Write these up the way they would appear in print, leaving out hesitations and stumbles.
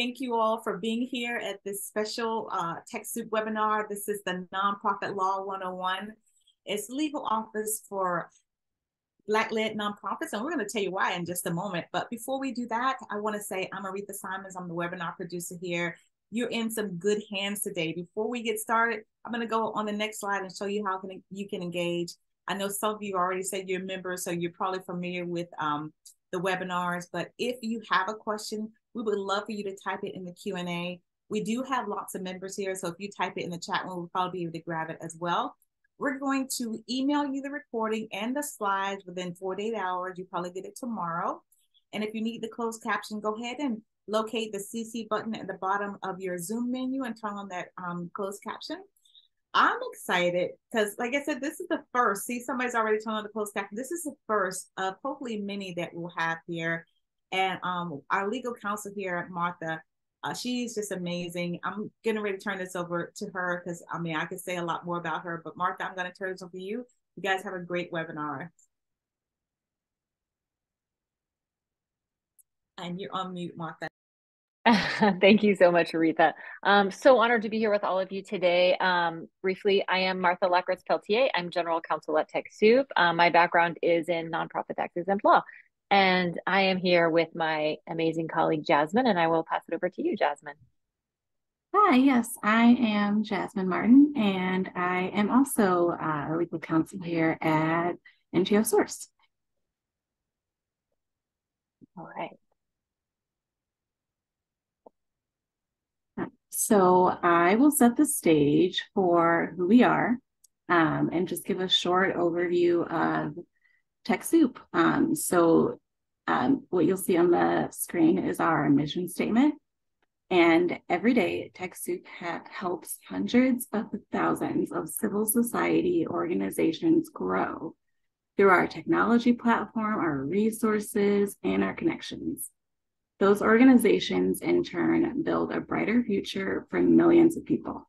Thank you all for being here at this special TechSoup webinar. This is the Nonprofit Law 101. It's legal office for Black-led nonprofits, and we're going to tell you why in just a moment. But before we do that, I want to say I'm Aretha Simons. I'm the webinar producer here. You're in some good hands today. Before we get started, I'm going to go on the next slide and show you how you can engage. I know some of you already said you're members, so you're probably familiar with the webinars, but if you have a question, we would love for you to type it in the Q&A. We do have lots of members here, so if you type it in the chat room, we'll probably be able to grab it as well. We're going to email you the recording and the slides within 48 hours. You probably get it tomorrow. And if you need the closed caption, go ahead and locate the CC button at the bottom of your Zoom menu and turn on that closed caption. I'm excited because, like I said, this is the first. See, somebody's already turned on the closed caption. This is the first of hopefully many that we'll have here. And our legal counsel here, Martha, she's just amazing. I'm getting ready to turn this over to her because, I mean, I could say a lot more about her. But, Martha, I'm going to turn this over to you. You guys have a great webinar. And you're on mute, Martha. Thank you so much, Aretha. So honored to be here with all of you today. Briefly, I am Martha Lackritz-Peltier. I'm General Counsel at TechSoup. My background is in nonprofit tax-exempt law. And I am here with my amazing colleague, Jasmine, and I will pass it over to you, Jasmine. Hi, yes, I am Jasmine Martin, and I am also a legal counsel here at NGO Source. All right. So I will set the stage for who we are and just give a short overview of TechSoup. What you'll see on the screen is our mission statement. And every day, TechSoup helps hundreds of thousands of civil society organizations grow through our technology platform, our resources, and our connections. Those organizations, in turn, build a brighter future for millions of people.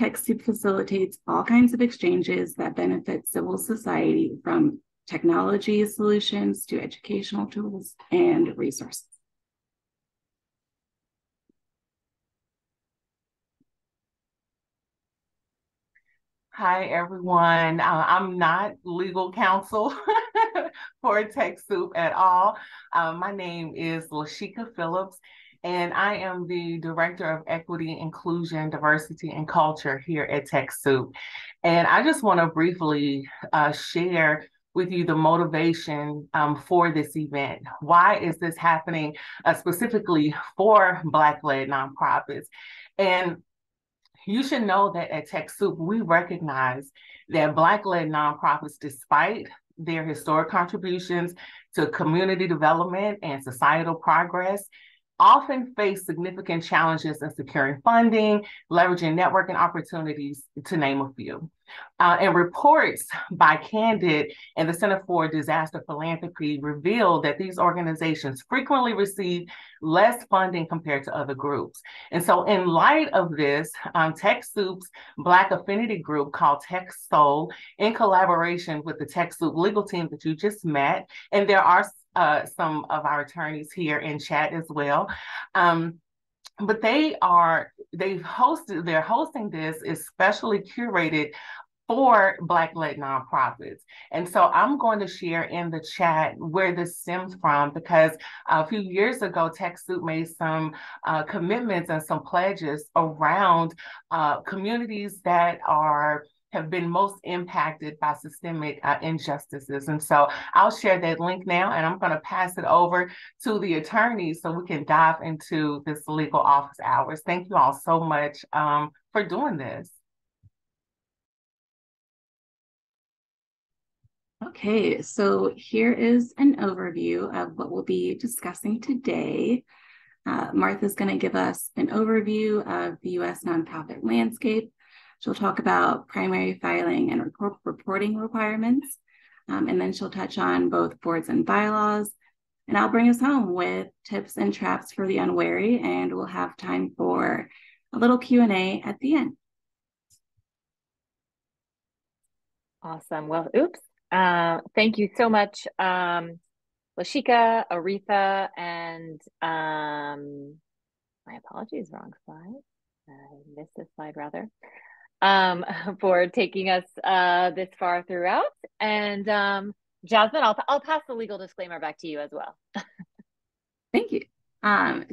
TechSoup facilitates all kinds of exchanges that benefit civil society, from technology solutions to educational tools and resources. Hi, everyone. I'm not legal counsel for TechSoup at all. My name is Lashika Phillips, and I am the Director of Equity, Inclusion, Diversity, and Culture here at TechSoup. And I just want to briefly share with you the motivation for this event. Why is this happening specifically for Black-led nonprofits? And you should know that at TechSoup, we recognize that Black-led nonprofits, despite their historic contributions to community development and societal progress, often face significant challenges in securing funding, leveraging networking opportunities, to name a few. And reports by Candid and the Center for Disaster Philanthropy reveal that these organizations frequently receive less funding compared to other groups. And so in light of this, TechSoup's Black affinity group called TechSoul, in collaboration with the TechSoup legal team that you just met, and there are some of our attorneys here in chat as well, but they're hosting this especially curated for Black-led nonprofits. And so I'm going to share in the chat where this stems from, because a few years ago, TechSoup made some commitments and some pledges around communities that have been most impacted by systemic injustices. And so I'll share that link now, and I'm going to pass it over to the attorneys so we can dive into this legal office hours. Thank you all so much for doing this. Okay, so here is an overview of what we'll be discussing today. Martha's going to give us an overview of the U.S. nonprofit landscape. She'll talk about primary filing and reporting requirements, and then she'll touch on both boards and bylaws. And I'll bring us home with tips and traps for the unwary, and we'll have time for a little Q&A at the end. Awesome. Well, oops. Thank you so much, Lashika, Aretha, and my apologies, wrong slide. I missed this slide rather, for taking us this far throughout. And Jasmine, I'll pass the legal disclaimer back to you as well. Thank you.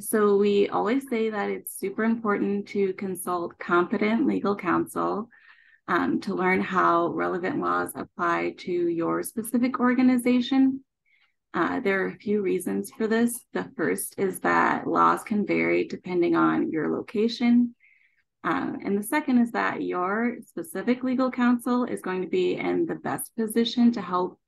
So we always say that it's super important to consult competent legal counsel to learn how relevant laws apply to your specific organization. There are a few reasons for this. The first is that laws can vary depending on your location. And the second is that your specific legal counsel is going to be in the best position to help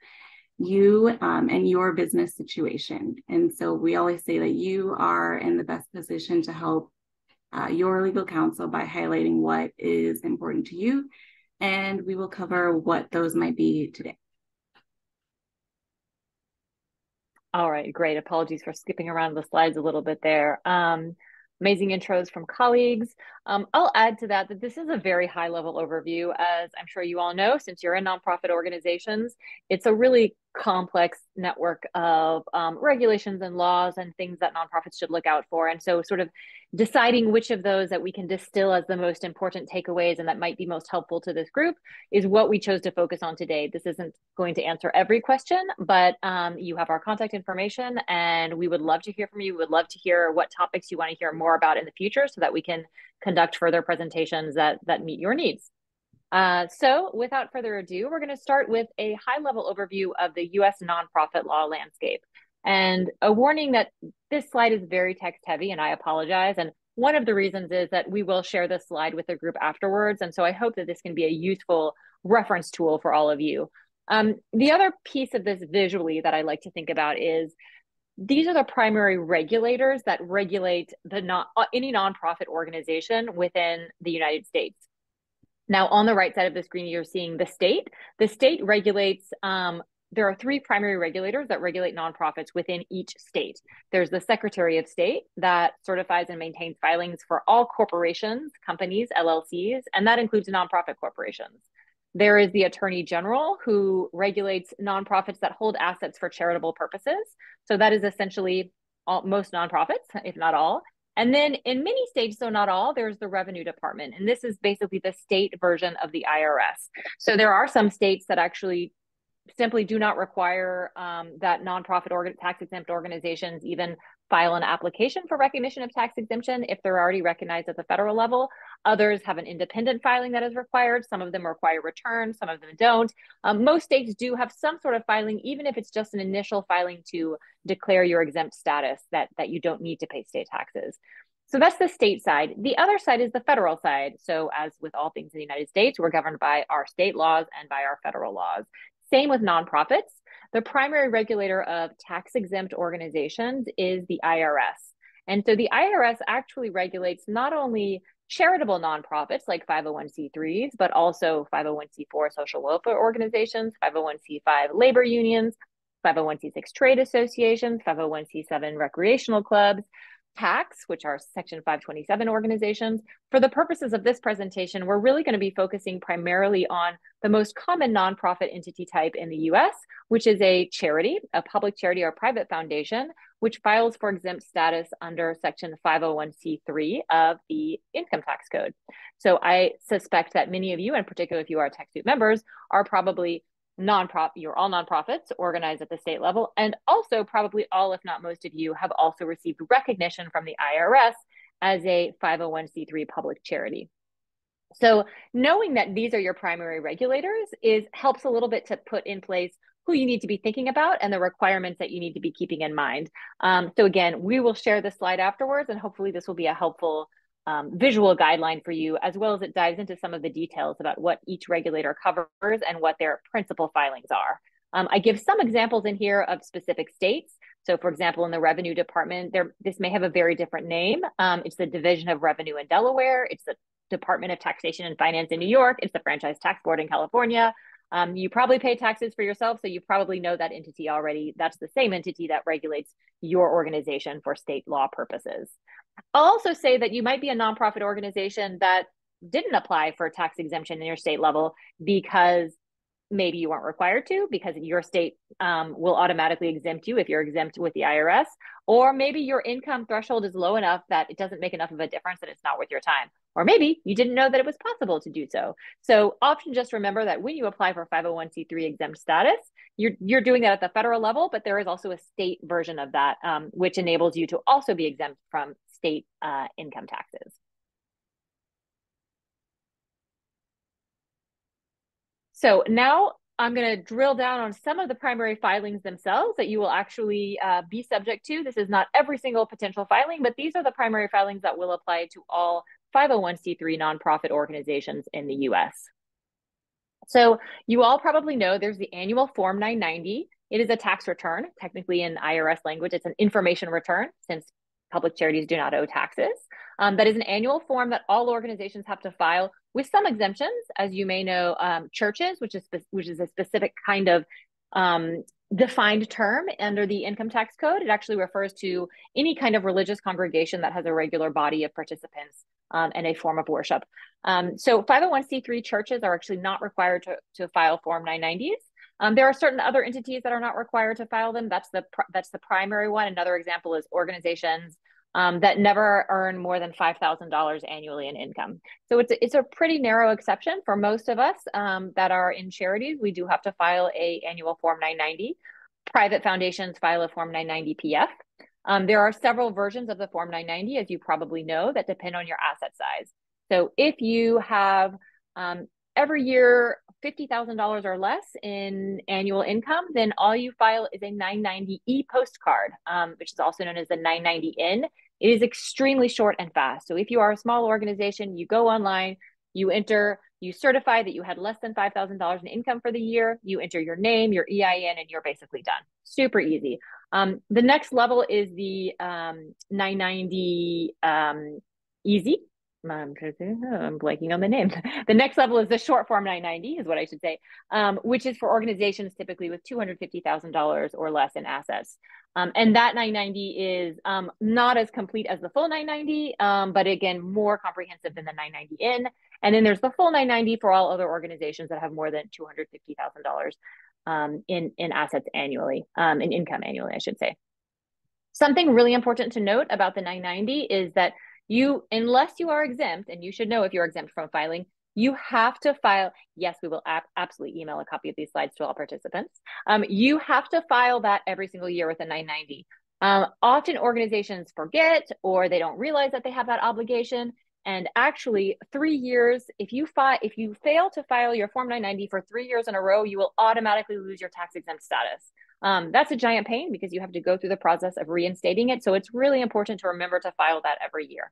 you and your business situation. And so we always say that you are in the best position to help your legal counsel by highlighting what is important to you. And we will cover what those might be today. All right, great. Apologies for skipping around the slides a little bit there. Amazing intros from colleagues. I'll add to that this is a very high level overview. As I'm sure you all know, since you're in nonprofit organizations, it's a really complex network of regulations and laws and things that nonprofits should look out for. And so sort of deciding which of those that we can distill as the most important takeaways and that might be most helpful to this group is what we chose to focus on today. This isn't going to answer every question, but you have our contact information and we would love to hear from you. We would love to hear what topics you want to hear more about in the future so that we can conduct further presentations that meet your needs. So without further ado, we're going to start with a high-level overview of the U.S. nonprofit law landscape. And a warning that this slide is very text-heavy, and I apologize. And one of the reasons is that we will share this slide with the group afterwards. And so I hope that this can be a useful reference tool for all of you. The other piece of this visually that I like to think about is these are the primary regulators that regulate any nonprofit organization within the United States. Now, on the right side of the screen, you're seeing the state. The state regulates, there are three primary regulators that regulate nonprofits within each state. There's the Secretary of State that certifies and maintains filings for all corporations, companies, LLCs, and that includes nonprofit corporations. There is the Attorney General who regulates nonprofits that hold assets for charitable purposes. So that is essentially most nonprofits, if not all. And then in many states, though not all, there's the Revenue Department. And this is basically the state version of the IRS. So there are some states that actually simply do not require that nonprofit tax-exempt organizations even file an application for recognition of tax exemption if they're already recognized at the federal level. Others have an independent filing that is required. Some of them require returns, some of them don't. Most states do have some sort of filing, even if it's just an initial filing to declare your exempt status that you don't need to pay state taxes. So that's the state side. The other side is the federal side. So as with all things in the United States, we're governed by our state laws and by our federal laws. Same with nonprofits. The primary regulator of tax-exempt organizations is the IRS. And so the IRS actually regulates not only charitable nonprofits like 501c3s, but also 501c4 social welfare organizations, 501c5 labor unions, 501c6 trade associations, 501c7 recreational clubs, PACs, which are Section 527 organizations. For the purposes of this presentation, we're really going to be focusing primarily on the most common nonprofit entity type in the U.S., which is a charity, a public charity or private foundation, which files for exempt status under Section 501c3 of the Income Tax Code. So I suspect that many of you, in particular if you are TechSoup members, are probably you're all nonprofits organized at the state level, and also probably all, if not most of you, have also received recognition from the IRS as a 501c3 public charity. So knowing that these are your primary regulators helps a little bit to put in place who you need to be thinking about and the requirements that you need to be keeping in mind. So again, we will share this slide afterwards, and hopefully this will be a helpful visual guideline for you, as well as it dives into some of the details about what each regulator covers and what their principal filings are. I give some examples in here of specific states. So for example, in the Revenue Department, this may have a very different name. It's the Division of Revenue in Delaware. It's the Department of Taxation and Finance in New York. It's the Franchise Tax Board in California. You probably pay taxes for yourself, so you probably know that entity already. That's the same entity that regulates your organization for state law purposes. I'll also say that you might be a nonprofit organization that didn't apply for tax exemption in your state level because maybe you aren't required to because your state will automatically exempt you if you're exempt with the IRS, or maybe your income threshold is low enough that it doesn't make enough of a difference and it's not worth your time. Or maybe you didn't know that it was possible to do so. So often just remember that when you apply for 501c3 exempt status, you're doing that at the federal level, but there is also a state version of that, which enables you to also be exempt from state income taxes. So now I'm going to drill down on some of the primary filings themselves that you will actually be subject to. This is not every single potential filing, but these are the primary filings that will apply to all 501c3 nonprofit organizations in the US. So you all probably know there's the annual Form 990. It is a tax return. Technically in IRS language, it's an information return, since public charities do not owe taxes. That is an annual form that all organizations have to file, with some exemptions. As you may know, churches, which is a specific kind of defined term under the income tax code. It actually refers to any kind of religious congregation that has a regular body of participants and a form of worship. So 501c3 churches are actually not required to file Form 990s. There are certain other entities that are not required to file them. That's the primary one. Another example is organizations that never earn more than $5,000 annually in income. So it's a pretty narrow exception for most of us that are in charities. We do have to file a annual Form 990. Private foundations file a Form 990-PF. There are several versions of the Form 990, as you probably know, that depend on your asset size. So if you have every year $50,000 or less in annual income, then all you file is a 990E postcard, which is also known as the 990N. It is extremely short and fast. So if you are a small organization, you go online, you enter, you certify that you had less than $5,000 in income for the year, you enter your name, your EIN, and you're basically done. Super easy. The next level is the 990 easy. I'm blanking on the name. The next level is the short Form 990 is what I should say, which is for organizations typically with $250,000 or less in assets. And that 990 is not as complete as the full 990, but again, more comprehensive than the 990N. And then there's the full 990 for all other organizations that have more than $250,000 in assets annually, in income annually, I should say. Something really important to note about the 990 is that unless you are exempt, and you should know if you're exempt from filing, you have to file. Yes, we will absolutely email a copy of these slides to all participants. You have to file that every single year with a 990. Often organizations forget, or they don't realize that they have that obligation. And actually 3 years, if you fail to file your Form 990 for 3 years in a row, you will automatically lose your tax exempt status. That's a giant pain because you have to go through the process of reinstating it. So it's really important to remember to file that every year.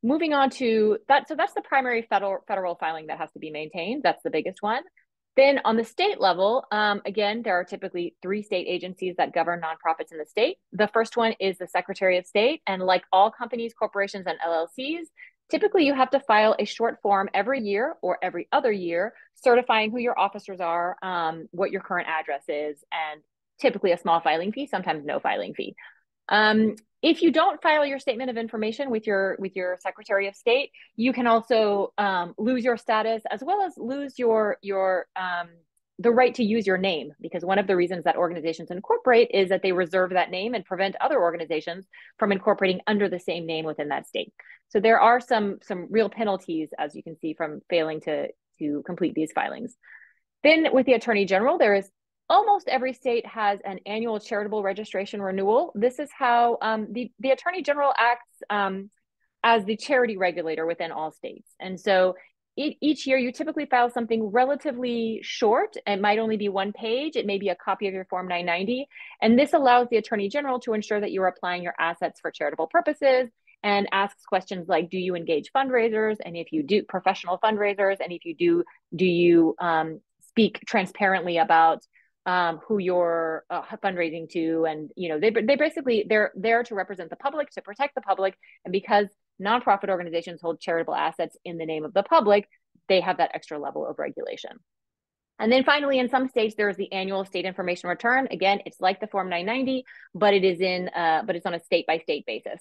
Moving on to that. So that's the primary federal filing that has to be maintained. That's the biggest one. Then on the state level, again, there are typically 3 state agencies that govern nonprofits in the state. The first one is the Secretary of State. And like all companies, corporations, and LLCs, typically you have to file a short form every year or every other year, certifying who your officers are, what your current address is, and typically a small filing fee, sometimes no filing fee. If you don't file your statement of information with your Secretary of State, you can also lose your status, as well as lose the right to use your name, because one of the reasons that organizations incorporate is that they reserve that name and prevent other organizations from incorporating under the same name within that state. So there are some real penalties, as you can see, from failing to complete these filings. Then with the Attorney General, there is almost every state has an annual charitable registration renewal. This is how the Attorney General acts as the charity regulator within all states. And so each year you typically file something relatively short. It might only be 1 page. It may be a copy of your Form 990. And this allows the Attorney General to ensure that you're applying your assets for charitable purposes, and asks questions like, do you engage fundraisers? And if you do, professional fundraisers? And if you do, do you speak transparently about who you're fundraising to? And you know, they basically, they're there to represent the public, to protect the public. And because nonprofit organizations hold charitable assets in the name of the public, they have that extra level of regulation. And then finally, in some states, there is the annual state information return. Again, it's like the Form 990, but it is but it's on a state-by-state basis.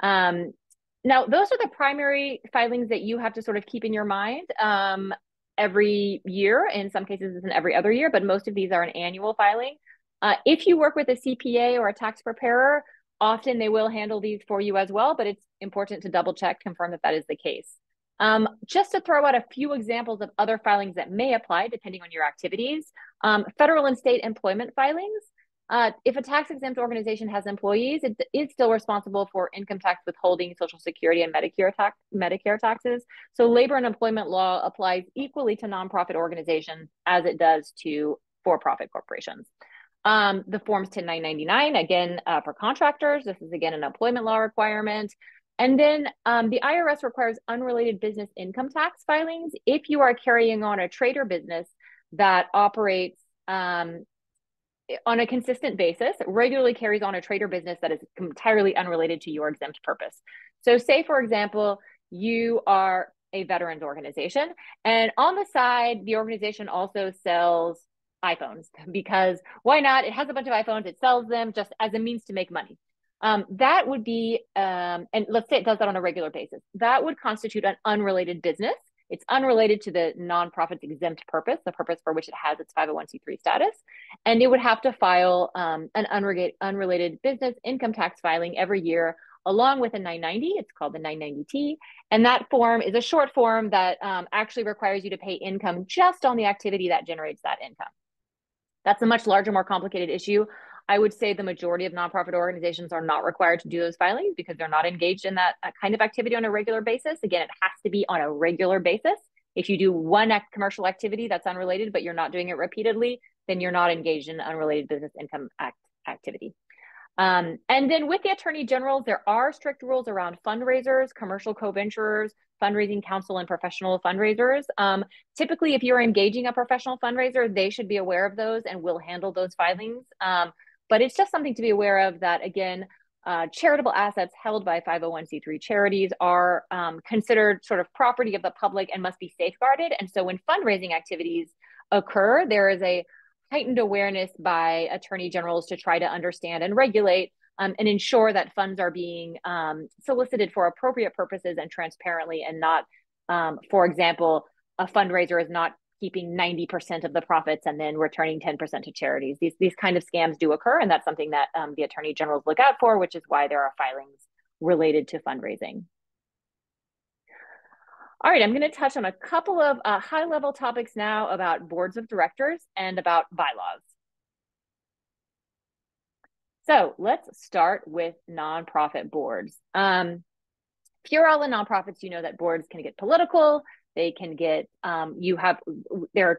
Now, those are the primary filings that you have to sort of keep in your mind. every year. In some cases, it's an every other year, but most of these are an annual filing. If you work with a CPA or a tax preparer, often they will handle these for you as well, but it's important to double check, confirm that that is the case. Just to throw out a few examples of other filings that may apply depending on your activities, federal and state employment filings. If a tax-exempt organization has employees, it is still responsible for income tax withholding, Social Security, and Medicare taxes. So labor and employment law applies equally to nonprofit organizations as it does to for-profit corporations. The forms 1099, again, for contractors, this is again an employment law requirement. And then the IRS requires unrelated business income tax filings if you are carrying on a trade or business that operates on a consistent basis, regularly carries on a trade or business that is entirely unrelated to your exempt purpose. So say, for example, you are a veterans organization, and on the side, the organization also sells iPhones, because why not? It has a bunch of iPhones, it sells them just as a means to make money. That would be, and let's say it does that on a regular basis, that would constitute an unrelated business. It's unrelated to the nonprofit's exempt purpose, the purpose for which it has its 501c3 status. And it would have to file an unrelated business income tax filing every year, along with a 990, it's called the 990T. And that form is a short form that actually requires you to pay income just on the activity that generates that income. That's a much larger, more complicated issue. I would say the majority of nonprofit organizations are not required to do those filings because they're not engaged in that kind of activity on a regular basis. Again, it has to be on a regular basis. If you do one commercial activity that's unrelated, but you're not doing it repeatedly, then you're not engaged in unrelated business income activity. And then with the attorney generals, there are strict rules around fundraisers, commercial co-venturers, fundraising council, and professional fundraisers. Typically, if you're engaging a professional fundraiser, they should be aware of those and will handle those filings. But it's just something to be aware of that, again, charitable assets held by 501c3 charities are considered sort of property of the public and must be safeguarded. And so when fundraising activities occur, there is a heightened awareness by attorney generals to try to understand and regulate and ensure that funds are being solicited for appropriate purposes and transparently, and not, for example, a fundraiser is not keeping 90% of the profits and then returning 10% to charities. These kind of scams do occur, and that's something that the attorney generals look out for, which is why there are filings related to fundraising. All right, I'm going to touch on a couple of high-level topics now about boards of directors and about bylaws. So let's start with nonprofit boards. If you're all in nonprofits, you know that boards can get political. They can get, there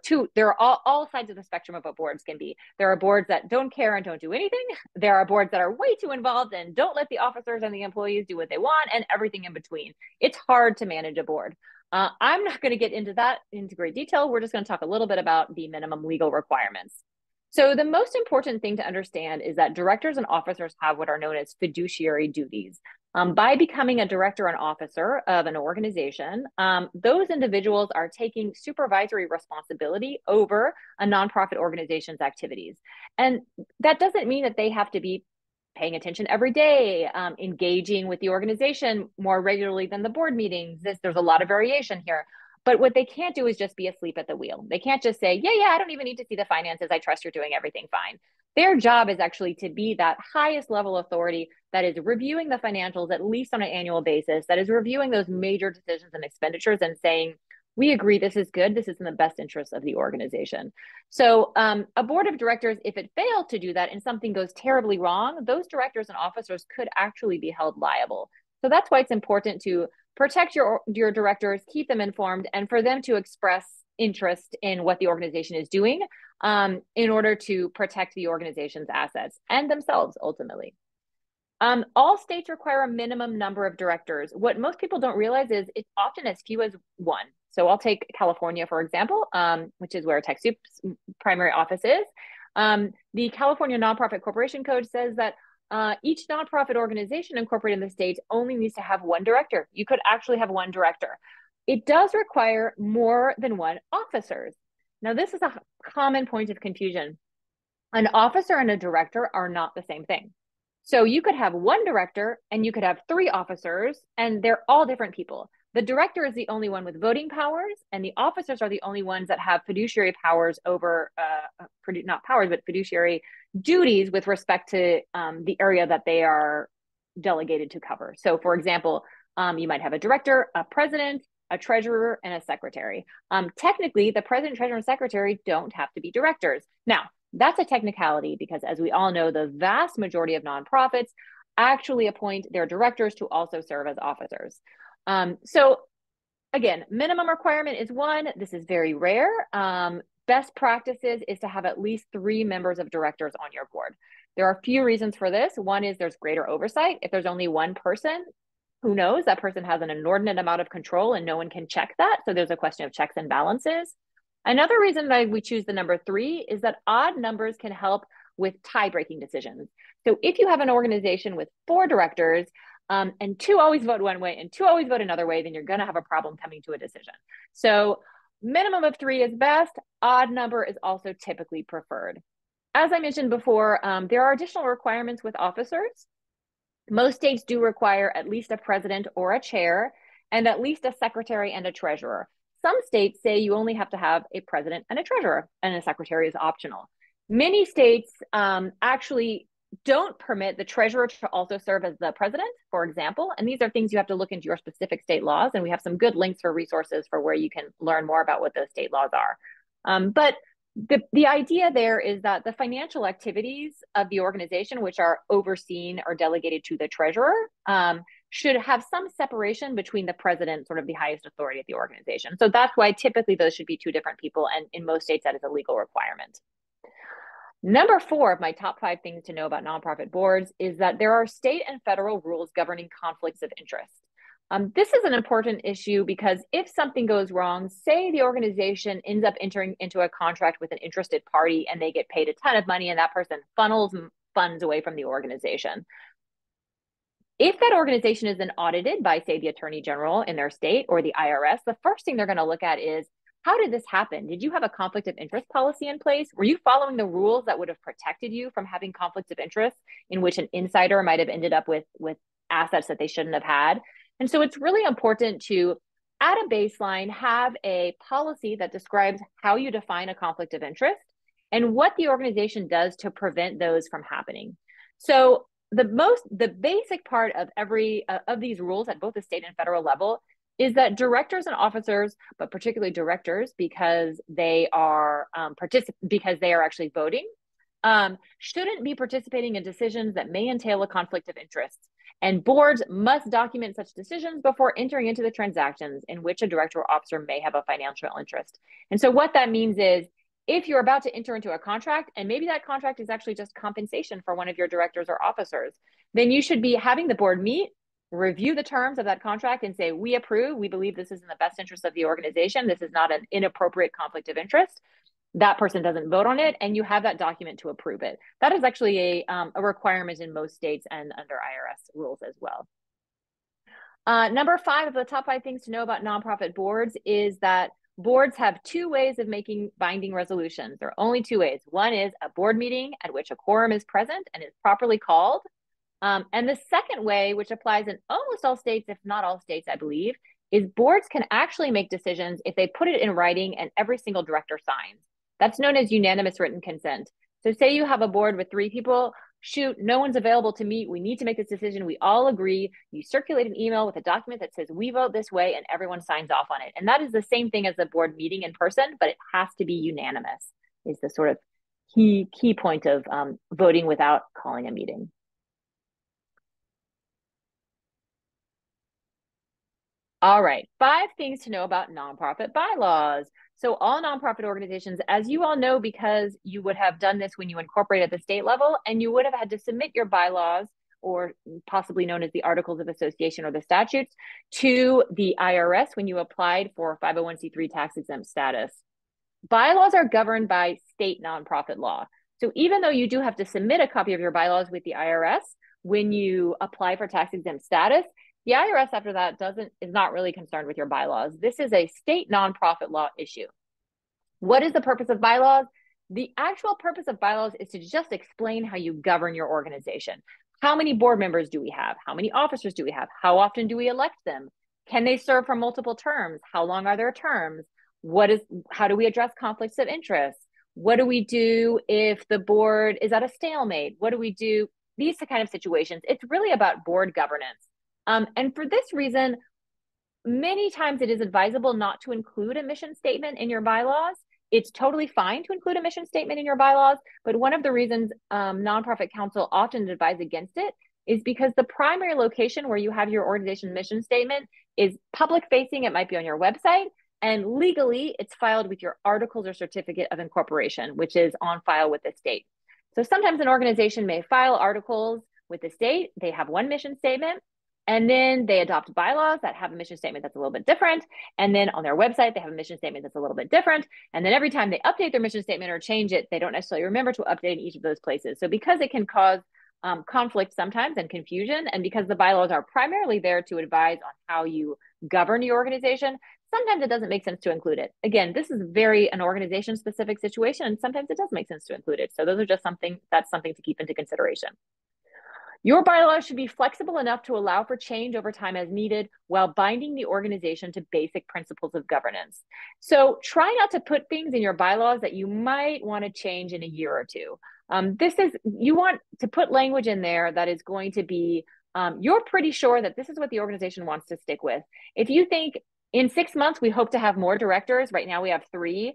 are all sides of the spectrum of what boards can be. There are boards that don't care and don't do anything. There are boards that are way too involved and don't let the officers and the employees do what they want, and everything in between. It's hard to manage a board. I'm not going to get into that into great detail. We're just going to talk a little bit about the minimum legal requirements. So the most important thing to understand is that directors and officers have what are known as fiduciary duties. By becoming a director and officer of an organization, those individuals are taking supervisory responsibility over a nonprofit organization's activities. And that doesn't mean that they have to be paying attention every day, engaging with the organization more regularly than the board meetings. There's a lot of variation here. But what they can't do is just be asleep at the wheel. They can't just say, yeah, I don't even need to see the finances. I trust you're doing everything fine. Their job is actually to be that highest level authority that is reviewing the financials, at least on an annual basis, that is reviewing those major decisions and expenditures and saying, we agree this is good. This is in the best interest of the organization. So a board of directors, if it failed to do that and something goes terribly wrong, those directors and officers could actually be held liable. So that's why it's important to protect your directors, keep them informed, and for them to express interest in what the organization is doing in order to protect the organization's assets and themselves, ultimately. All states require a minimum number of directors. What most people don't realize is it's often as few as one. So I'll take California, for example, which is where TechSoup's primary office is. The California Nonprofit Corporation Code says that each nonprofit organization incorporated in the state only needs to have one director. You could actually have one director. It does require more than one officers. Now, this is a common point of confusion. An officer and a director are not the same thing. So you could have one director and you could have three officers, and they're all different people. The director is the only one with voting powers, and the officers are the only ones that have fiduciary powers over, not powers, but fiduciary duties with respect to the area that they are delegated to cover. So for example, you might have a director, a president, a treasurer, and a secretary. Technically, the president, treasurer, and secretary don't have to be directors. Now, that's a technicality because, as we all know, the vast majority of nonprofits actually appoint their directors to also serve as officers. So again, minimum requirement is one. This is very rare. Best practices is to have at least 3 members of directors on your board. There are a few reasons for this. One is there's greater oversight. If there's only one person, who knows? That person has an inordinate amount of control and no one can check that. So there's a question of checks and balances. Another reason that we choose the number 3 is that odd numbers can help with tie-breaking decisions. So if you have an organization with 4 directors, and 2 always vote one way and 2 always vote another way, then you're gonna have a problem coming to a decision. So minimum of 3 is best, odd number is also typically preferred. As I mentioned before, there are additional requirements with officers. Most states do require at least a president or a chair and at least a secretary and a treasurer. Some states say you only have to have a president and a treasurer, and a secretary is optional. Many states actually don't permit the treasurer to also serve as the president, for example, and these are things you have to look into your specific state laws, and we have some good links for resources for where you can learn more about what those state laws are. But the idea there is that the financial activities of the organization, which are overseen or delegated to the treasurer, should have some separation between the president, sort of the highest authority of the organization. So that's why typically those should be 2 different people, and in most states that is a legal requirement. Number 4 of my top 5 things to know about nonprofit boards is that there are state and federal rules governing conflicts of interest. This is an important issue because if something goes wrong, say the organization ends up entering into a contract with an interested party and they get paid a ton of money and that person funnels funds away from the organization. If that organization is then audited by, say, the Attorney General in their state or the IRS, the first thing they're going to look at is, how did this happen? Did you have a conflict of interest policy in place? Were you following the rules that would have protected you from having conflicts of interest in which an insider might have ended up with assets that they shouldn't have had? And so it's really important to, at a baseline, have a policy that describes how you define a conflict of interest and what the organization does to prevent those from happening. So the basic part of every of these rules at both the state and federal level is that directors and officers, but particularly directors, because they are actually voting, shouldn't be participating in decisions that may entail a conflict of interest. And boards must document such decisions before entering into the transactions in which a director or officer may have a financial interest. And so what that means is, if you're about to enter into a contract, and maybe that contract is actually just compensation for one of your directors or officers, then you should be having the board meet, review the terms of that contract and say, we approve, we believe this is in the best interest of the organization, this is not an inappropriate conflict of interest. That person doesn't vote on it, and you have that document to approve it. That is actually a requirement in most states and under IRS rules as well. Number 5 of the top 5 things to know about nonprofit boards is that boards have 2 ways of making binding resolutions. There are only 2 ways. One is a board meeting at which a quorum is present and is properly called. And the second way, which applies in almost all states, if not all states, I believe, is boards can actually make decisions if they put it in writing and every single director signs. That's known as unanimous written consent. So say you have a board with 3 people, shoot, no one's available to meet, we need to make this decision, we all agree. You circulate an email with a document that says, we vote this way, and everyone signs off on it. And that is the same thing as the board meeting in person, but it has to be unanimous, is the sort of key point of voting without calling a meeting. All right, 5 things to know about nonprofit bylaws. So all nonprofit organizations, as you all know, because you would have done this when you incorporated at the state level, and you would have had to submit your bylaws, or possibly known as the Articles of Association or the statutes, to the IRS when you applied for 501c3 tax exempt status. Bylaws are governed by state nonprofit law. So even though you do have to submit a copy of your bylaws with the IRS when you apply for tax exempt status, the IRS after that is not really concerned with your bylaws. This is a state nonprofit law issue. What is the purpose of bylaws? The actual purpose of bylaws is to just explain how you govern your organization. How many board members do we have? How many officers do we have? How often do we elect them? Can they serve for multiple terms? How long are their terms? How do we address conflicts of interest? What do we do if the board is at a stalemate? What do we do? These kind of situations. It's really about board governance. And for this reason, many times it is advisable not to include a mission statement in your bylaws. It's totally fine to include a mission statement in your bylaws, but one of the reasons nonprofit council often advise against it is because the primary location where you have your organization mission statement is public facing. It might be on your website, and legally it's filed with your articles or certificate of incorporation, which is on file with the state. So sometimes an organization may file articles with the state. They have one mission statement, and then they adopt bylaws that have a mission statement that's a little bit different. And then on their website, they have a mission statement that's a little bit different. And then every time they update their mission statement or change it, they don't necessarily remember to update in each of those places. So because it can cause conflict sometimes and confusion, and because the bylaws are primarily there to advise on how you govern your organization, sometimes it doesn't make sense to include it. Again, this is an organization-specific situation, and sometimes it does make sense to include it. So those are just something to keep into consideration. Your bylaws should be flexible enough to allow for change over time as needed while binding the organization to basic principles of governance. So try not to put things in your bylaws that you might want to change in a year or two. You want to put language in there that is going to be, you're pretty sure that this is what the organization wants to stick with. If you think in 6 months, we hope to have more directors, right now we have 3,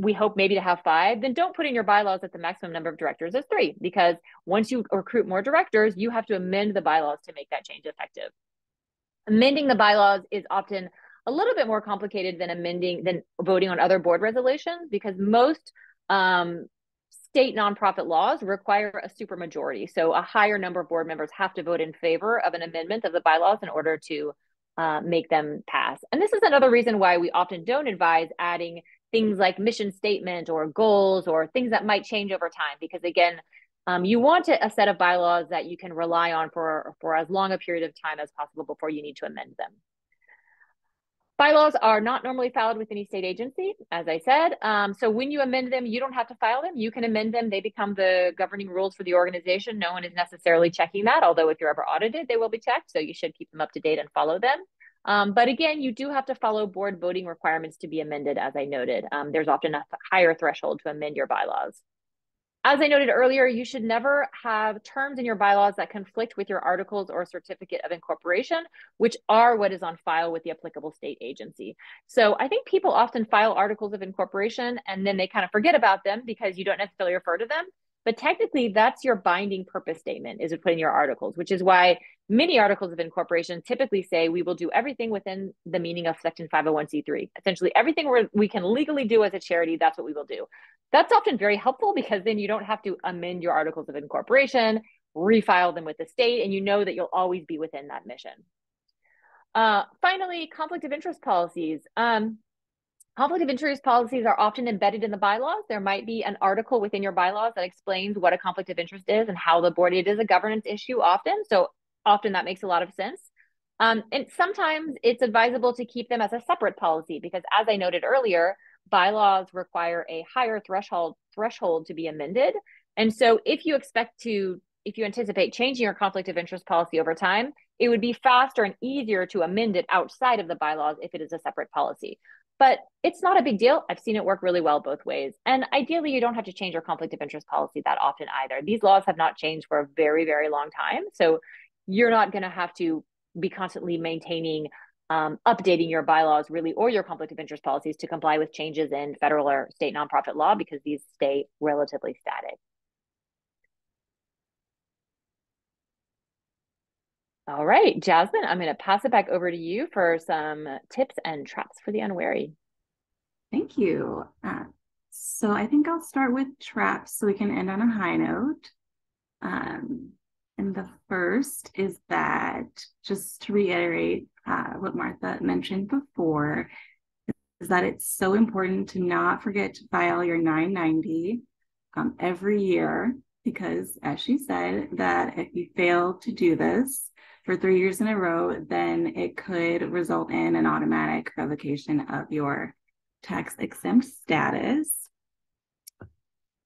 we hope maybe to have 5, then don't put in your bylaws that the maximum number of directors is 3, because once you recruit more directors, you have to amend the bylaws to make that change effective. Amending the bylaws is often a little bit more complicated than voting on other board resolutions, because most state nonprofit laws require a supermajority. So a higher number of board members have to vote in favor of an amendment of the bylaws in order to make them pass. And this is another reason why we often don't advise adding things like mission statement or goals or things that might change over time. Because again, you want a set of bylaws that you can rely on for as long a period of time as possible before you need to amend them. Bylaws are not normally filed with any state agency, as I said. So when you amend them, you don't have to file them. You can amend them. They become the governing rules for the organization. No one is necessarily checking that, although if you're ever audited, they will be checked. So you should keep them up to date and follow them. But again, you do have to follow board voting requirements to be amended, as I noted. There's often a higher threshold to amend your bylaws. As I noted earlier, you should never have terms in your bylaws that conflict with your articles or certificate of incorporation, which are what is on file with the applicable state agency. So I think people often file articles of incorporation and then they kind of forget about them because you don't necessarily refer to them. But technically, that's your binding purpose statement, is to put in your articles, which is why many articles of incorporation typically say we will do everything within the meaning of Section 501c3. Essentially, everything we can legally do as a charity, that's what we will do. That's often very helpful because then you don't have to amend your articles of incorporation, refile them with the state, and you know that you'll always be within that mission. Finally, conflict of interest policies. Conflict of interest policies are often embedded in the bylaws. There might be an article within your bylaws that explains what a conflict of interest is and how the board, it is a governance issue often. So often that makes a lot of sense. And sometimes it's advisable to keep them as a separate policy because, as I noted earlier, bylaws require a higher threshold to be amended. And so if you anticipate changing your conflict of interest policy over time, it would be faster and easier to amend it outside of the bylaws if it is a separate policy. But it's not a big deal. I've seen it work really well both ways. And ideally, you don't have to change your conflict of interest policy that often either. These laws have not changed for a very, very long time. So you're not going to have to be constantly maintaining, updating your bylaws really, or your conflict of interest policies to comply with changes in federal or state nonprofit law, because these stay relatively static. All right, Jasmine, I'm going to pass it back over to you for some tips and traps for the unwary. Thank you. So I think I'll start with traps so we can end on a high note. And the first is that, just to reiterate what Martha mentioned before, is that it's so important to not forget to file your 990 every year, because as she said, that if you fail to do this for 3 years in a row, then it could result in an automatic revocation of your tax exempt status.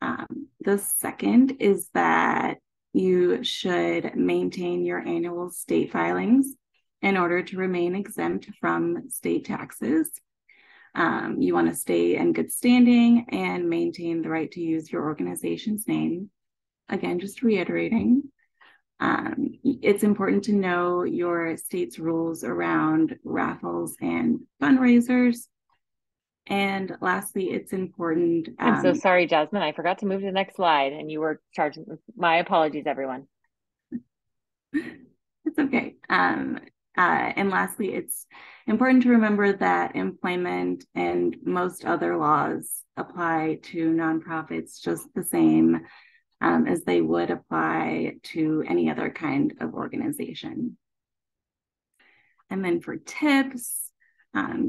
The second is that you should maintain your annual state filings in order to remain exempt from state taxes. You want to stay in good standing and maintain the right to use your organization's name. Again, just reiterating, it's important to know your state's rules around raffles and fundraisers. And lastly, it's important. I'm so sorry, Jasmine. I forgot to move to the next slide and you were charging. My apologies, everyone. It's okay. And lastly, it's important to remember that employment and most other laws apply to nonprofits just the same as they would apply to any other kind of organization. And then for tips,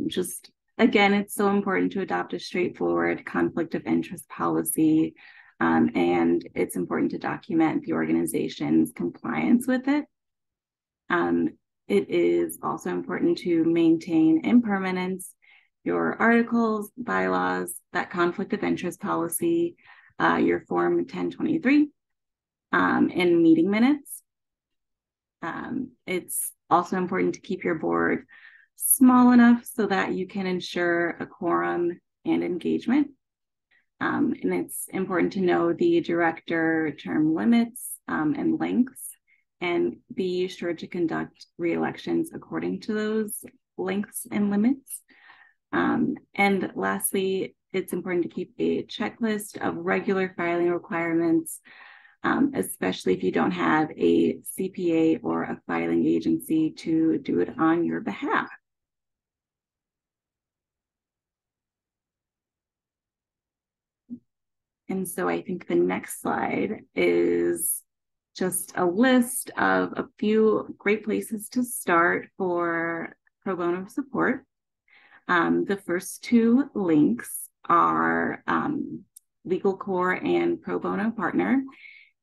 just again, it's so important to adopt a straightforward conflict of interest policy, and it's important to document the organization's compliance with it. It is also important to maintain impermanence, your articles, bylaws, that conflict of interest policy, your form 1023, and meeting minutes. It's also important to keep your board small enough so that you can ensure a quorum and engagement. And it's important to know the director term limits and lengths, and be sure to conduct re-elections according to those lengths and limits. And lastly, it's important to keep a checklist of regular filing requirements, especially if you don't have a CPA or a filing agency to do it on your behalf. And so I think the next slide is just a list of a few great places to start for pro bono support. The first two links are Legal Corps and Pro Bono Partner,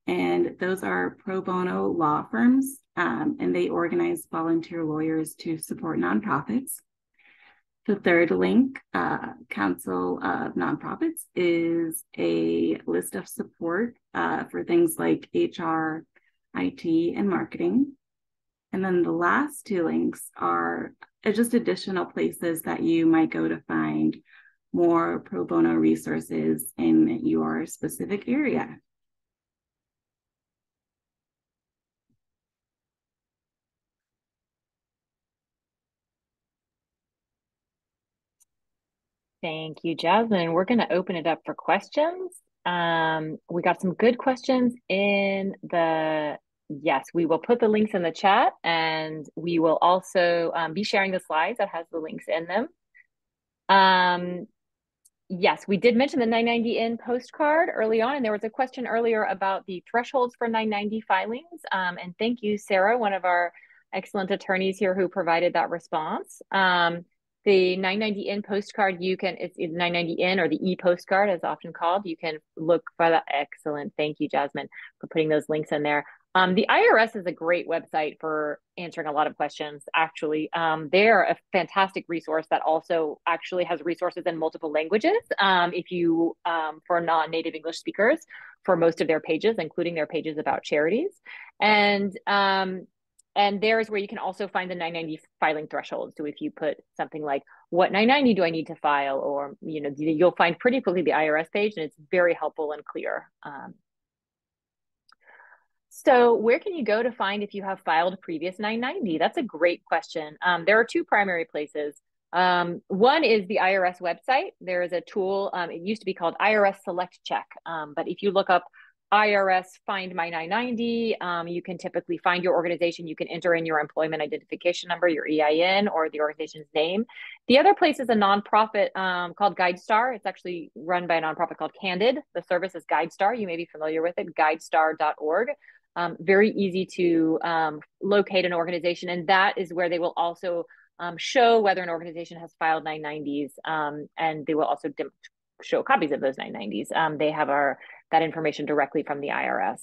and those are pro bono law firms, and they organize volunteer lawyers to support nonprofits. The third link, Council of Nonprofits, is a list of support for things like HR, IT, and marketing. And then the last two links are just additional places that you might go to find more pro bono resources in your specific area. Thank you, Jasmine. We're going to open it up for questions. We got some good questions in the, yes, we will put the links in the chat, and we will also be sharing the slides that has the links in them. Yes, we did mention the 990N postcard early on, and there was a question earlier about the thresholds for 990 filings. And thank you, Sarah, one of our excellent attorneys here who provided that response. The 990N postcard, you can, it's 990N or the e-postcard as often called. You can look for that. Excellent. Thank you, Jasmine, for putting those links in there. The IRS is a great website for answering a lot of questions, actually. They're a fantastic resource that also actually has resources in multiple languages if you, for non-native English speakers, for most of their pages, including their pages about charities. And there is where you can also find the 990 filing threshold. So if you put something like, what 990 do I need to file? Or, you know, you'll find pretty quickly the IRS page, and it's very helpful and clear. So where can you go to find if you have filed previous 990? That's a great question. There are two primary places. One is the IRS website. There is a tool, it used to be called IRS Select Check. But if you look up IRS Find My 990, you can typically find your organization. You can enter in your employment identification number, your EIN, or the organization's name. The other place is a nonprofit called GuideStar. It's actually run by a nonprofit called Candid. The service is GuideStar. You may be familiar with it, GuideStar.org. Very easy to locate an organization, and that is where they will also show whether an organization has filed 990s, and they will also show copies of those 990s. They have that information directly from the IRS.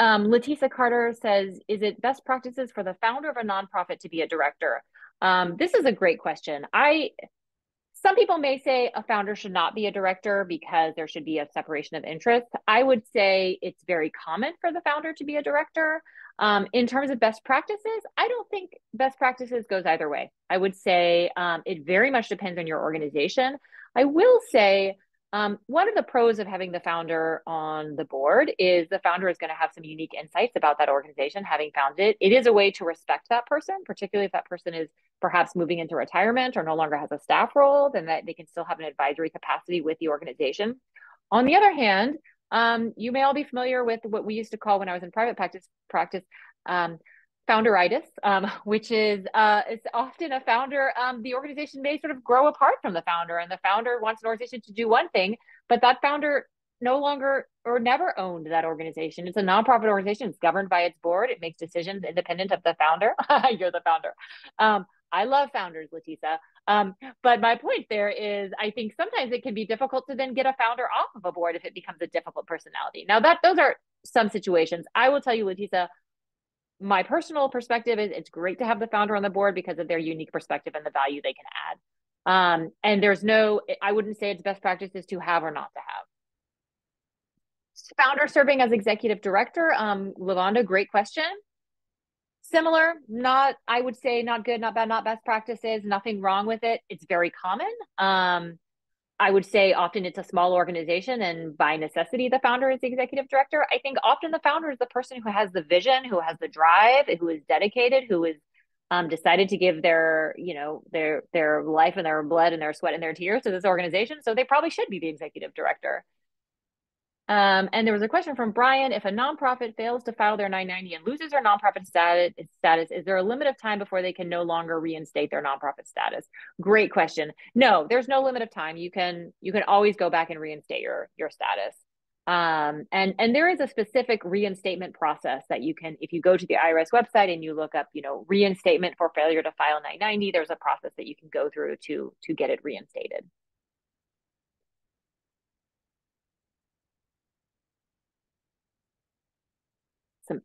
Leticia Carter says, is it best practices for the founder of a nonprofit to be a director? This is a great question. Some people may say a founder should not be a director because there should be a separation of interest. I would say it's very common for the founder to be a director. In terms of best practices, I don't think best practices goes either way. I would say it very much depends on your organization. I will say one of the pros of having the founder on the board is the founder is going to have some unique insights about that organization, having founded it. It is a way to respect that person, particularly if that person is perhaps moving into retirement or no longer has a staff role, then that they can still have an advisory capacity with the organization. On the other hand, you may all be familiar with what we used to call, when I was in private practice founderitis, which is it's often a founder, the organization may sort of grow apart from the founder, and the founder wants an organization to do one thing, but that founder no longer or never owned that organization. It's a nonprofit organization. It's governed by its board. It makes decisions independent of the founder. You're the founder. I love founders, Letisa. But my point there is, I think sometimes it can be difficult to then get a founder off of a board if it becomes a difficult personality. Now, that those are some situations. I will tell you, Letisa, my personal perspective is it's great to have the founder on the board because of their unique perspective and the value they can add. And there's no, I wouldn't say it's best practices to have or not to have. Founder serving as executive director, Lavonda, great question. Similar, not, I would say not good, not bad, not best practices, nothing wrong with it. It's very common. I would say often it's a small organization and by necessity, the founder is the executive director. I think often the founder is the person who has the vision, who has the drive, who is dedicated, who is decided to give their, you know, their life and their blood and their sweat and their tears to this organization. So they probably should be the executive director. And there was a question from Brian, if a nonprofit fails to file their 990 and loses their nonprofit status, is there a limit of time before they can no longer reinstate their nonprofit status? Great question. No, there's no limit of time. You can always go back and reinstate your status. And there is a specific reinstatement process that you can, if you go to the IRS website and you look up, you know, reinstatement for failure to file 990, there's a process that you can go through to get it reinstated.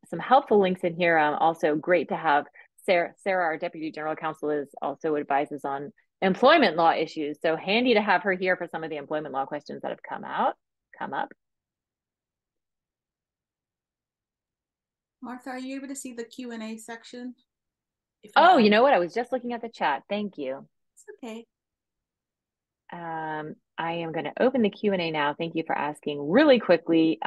Some helpful links in here. Also great to have Sarah, our Deputy General Counsel, is also advises on employment law issues. So handy to have her here for some of the employment law questions that have come up. Martha, are you able to see the Q&A section? Oh, you know what? I was just looking at the chat. Thank you. It's okay. I am going to open the Q&A now. Thank you for asking. Really quickly,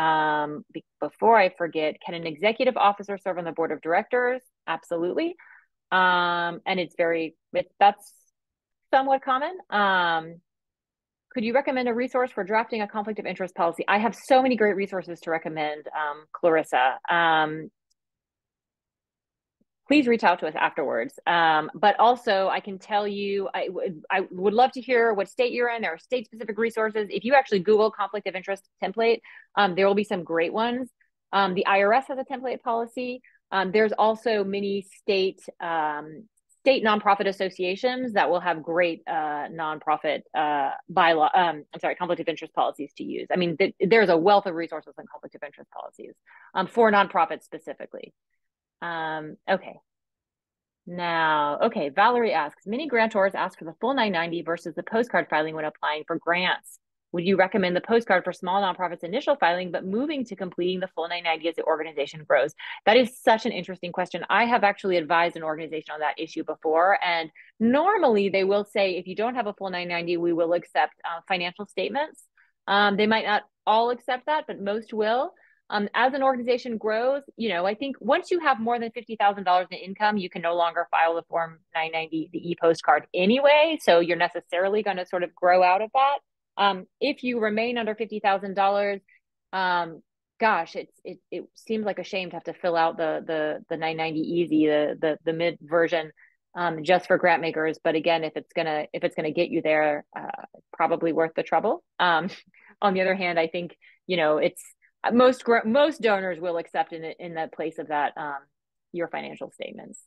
before I forget, can an executive officer serve on the board of directors? Absolutely. And that's somewhat common. Could you recommend a resource for drafting a conflict of interest policy? I have so many great resources to recommend, Clarissa. Please reach out to us afterwards. But also I can tell you, I would love to hear what state you're in. There are state specific resources. If you actually Google conflict of interest template, there will be some great ones. The IRS has a template policy. There's also many state nonprofit associations that will have great nonprofit bylaw, conflict of interest policies to use. I mean, there's a wealth of resources on conflict of interest policies for nonprofits specifically. Okay, Valerie asks, many grantors ask for the full 990 versus the postcard filing when applying for grants. Would you recommend the postcard for small nonprofits initial filing, but moving to completing the full 990 as the organization grows? That is such an interesting question. I have actually advised an organization on that issue before, and normally they will say, if you don't have a full 990, we will accept financial statements. They might not all accept that, but most will. As an organization grows, you know, I think once you have more than $50,000 in income, you can no longer file the Form 990, the e-postcard anyway. So you're necessarily going to sort of grow out of that. If you remain under $50,000, gosh, it seems like a shame to have to fill out the 990 easy, the mid version, just for grant makers. But again, if it's gonna get you there, probably worth the trouble. On the other hand, I think, you know, most donors will accept in the place of that your financial statements.